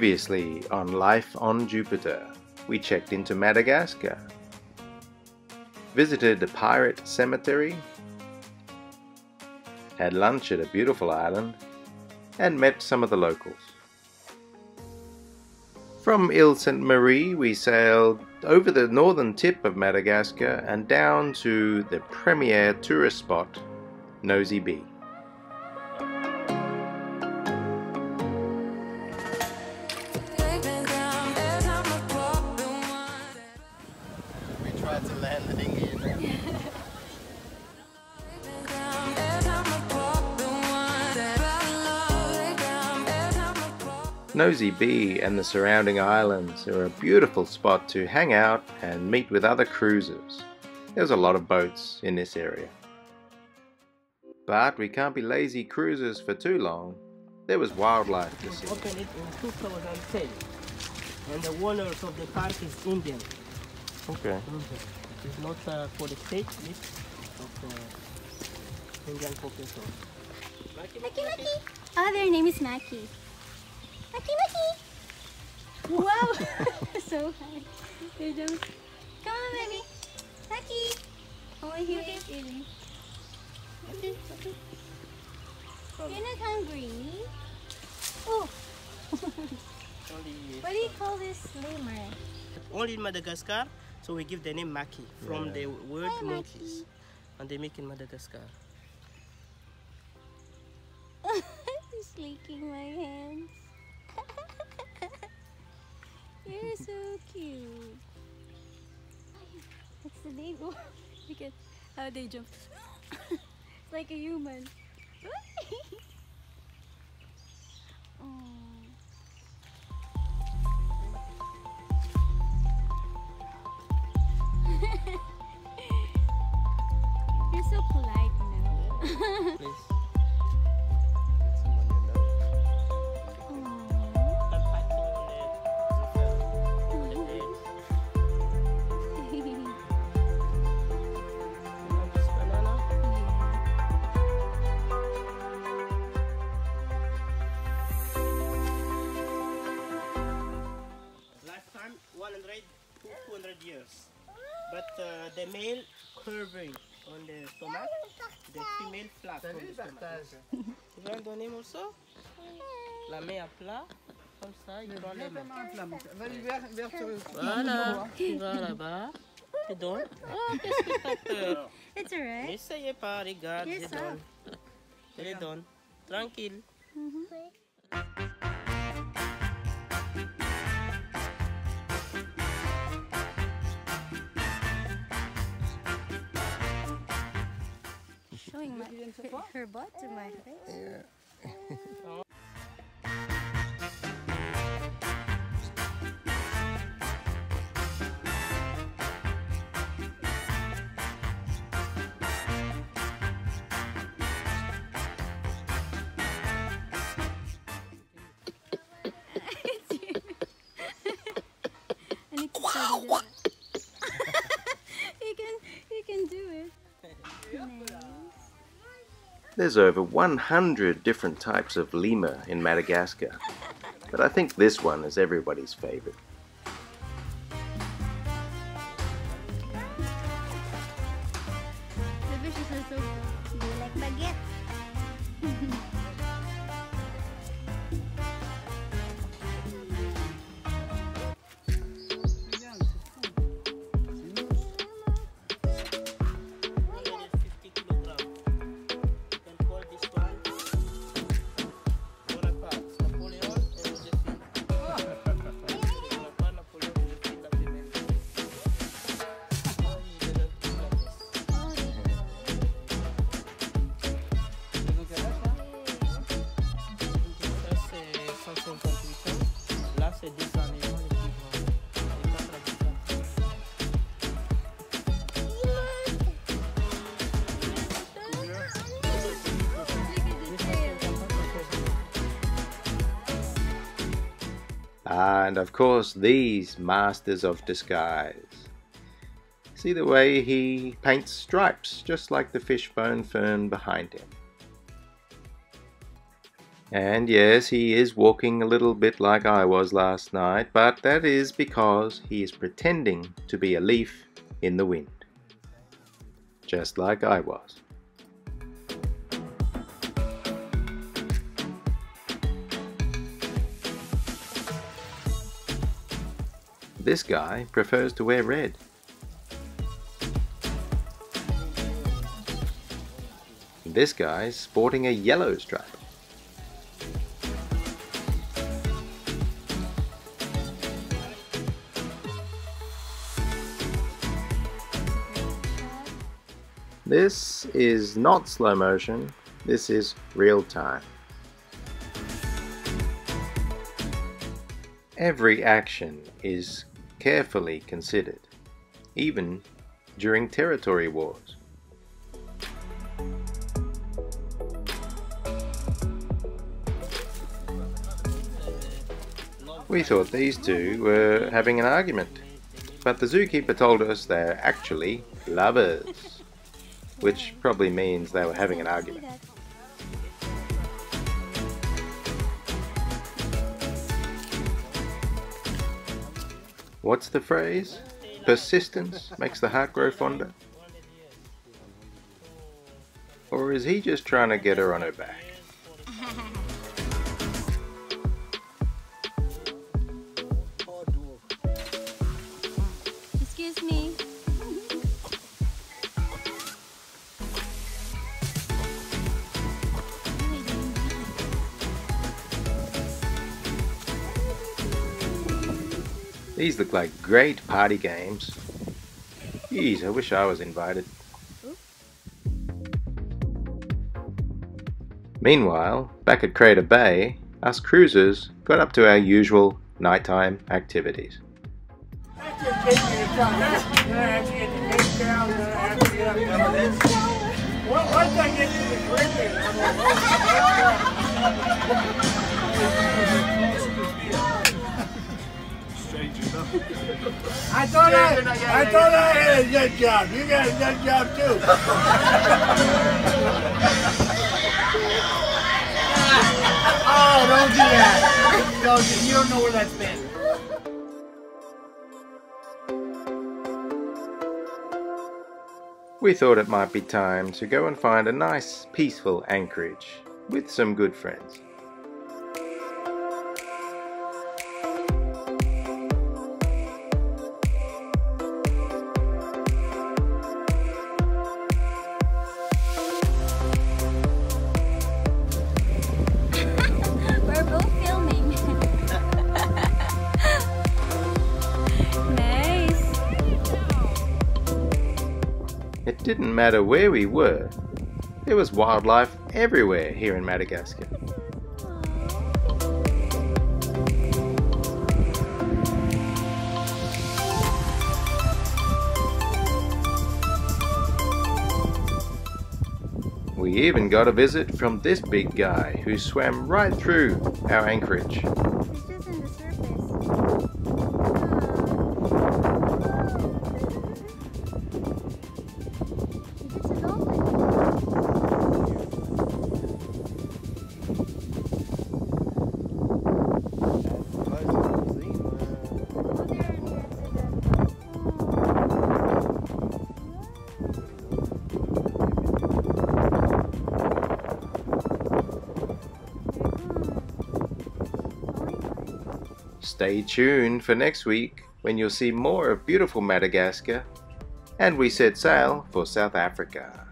Previously on Life on Jupiter, we checked into Madagascar, visited a pirate cemetery, had lunch at a beautiful island, and met some of the locals. From Ile St Marie we sailed over the northern tip of Madagascar and down to the premier tourist spot, Nosy Be. Nosy Be and the surrounding islands are a beautiful spot to hang out and meet with other cruisers. There's a lot of boats in this area. But we can't be lazy cruisers for too long. There was wildlife to see. We opened it in 2010 and the owners of the park is Indian. Okay. Mm-hmm. It's not for the state, it's of Indian population. Maki Maki! Oh, their name is Maki. Maki Maki! Wow! So high. They're just... Come on, baby! Maki! Oh, here it is eating. Okay, okay. You're not hungry. Oh! What do you call this lemur? Only in Madagascar, so we give the name Maki from the word monkeys. And they make in Madagascar. He's licking my hands. You're so cute. That's the name. Oh, look at how they jump. It's like a human. Oh. You're so polite now. Please. Lifetime 200 years. But the male curving on the stomach, the female flat on the stomach. Tu veux en donner un morceau? La main à plat, comme ça, il prend les mains. Voilà, tu vas là-bas, tu donnes. Oh, qu'est-ce que t'as peur? It's alright. N'essayez pas, regarde, je donne. Je les donne. Tranquille. Showing her butt to my face. Yeah. I need to study that. You can do it. Nice. There's over 100 different types of lemur in Madagascar, but I think this one is everybody's favorite. The fishes are so cool. They like baguette. And of course, these masters of disguise. See the way he paints stripes, just like the fishbone fern behind him. And yes, he is walking a little bit like I was last night, but that is because he is pretending to be a leaf in the wind. Just like I was. This guy prefers to wear red. This guy's sporting a yellow stripe. This is not slow motion, this is real time. Every action is carefully considered, even during territory wars. We thought these two were having an argument, but the zookeeper told us they're actually lovers. Which probably means they were having an argument. What's the phrase? Persistence makes the heart grow fonder? Or is he just trying to get her on her back? Excuse me. These look like great party games. Jeez, I wish I was invited. Meanwhile, back at Crater Bay, us cruisers got up to our usual nighttime activities. I thought I had a nut job. You got a nut job too. Oh, don't do that. Don't, you don't know where that's been. We thought it might be time to go and find a nice, peaceful anchorage with some good friends. It didn't matter where we were, there was wildlife everywhere here in Madagascar. We even got a visit from this big guy who swam right through our anchorage. Stay tuned for next week when you'll see more of beautiful Madagascar, and we set sail for South Africa.